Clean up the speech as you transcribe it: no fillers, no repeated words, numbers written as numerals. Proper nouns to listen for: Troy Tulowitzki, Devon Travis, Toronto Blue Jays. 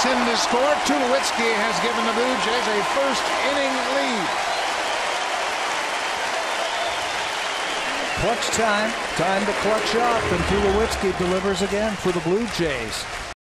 Travis in to score. Tulowitzki has given the Blue Jays a first-inning lead. Clutch time to clutch up, and Tulowitzki delivers again for the Blue Jays.